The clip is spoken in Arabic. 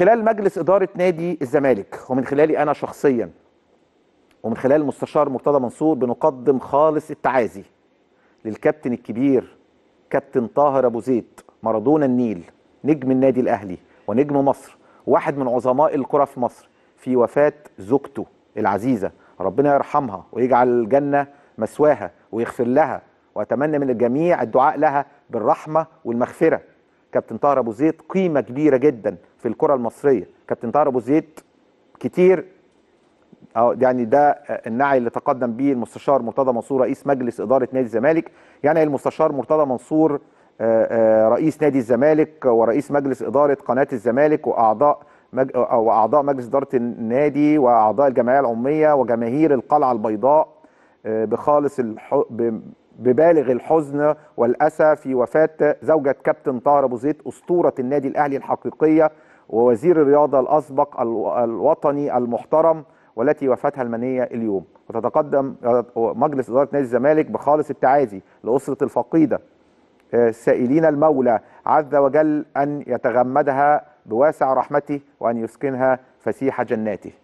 خلال مجلس إدارة نادي الزمالك ومن خلالي أنا شخصيا ومن خلال المستشار مرتضى منصور بنقدم خالص التعازي للكابتن الكبير كابتن طاهر أبو زيد مارادونا النيل نجم النادي الأهلي ونجم مصر واحد من عظماء الكرة في مصر في وفاة زوجته العزيزة، ربنا يرحمها ويجعل الجنة مسواها ويغفر لها، وأتمنى من الجميع الدعاء لها بالرحمة والمغفرة. كابتن طاهر أبو زيد قيمة كبيرة جدا في الكرة المصرية. كابتن طاهر أبو زيد كتير يعني ده النعي اللي تقدم به المستشار مرتضى منصور رئيس مجلس إدارة نادي الزمالك. يعني المستشار مرتضى منصور رئيس نادي الزمالك ورئيس مجلس إدارة قناة الزمالك وأعضاء مجلس إدارة النادي وأعضاء الجمعية العمومية وجماهير القلعة البيضاء بخالص ببالغ الحزن والأسى في وفاة زوجة كابتن طاهر أبو زيد أسطورة النادي الأهلي الحقيقية ووزير الرياضة الأسبق الوطني المحترم والتي وفاتها المنية اليوم. وتتقدم مجلس إدارة نادي الزمالك بخالص التعازي لأسرة الفقيدة سائلين المولى عز وجل أن يتغمدها بواسع رحمته وأن يسكنها فسيح جناته.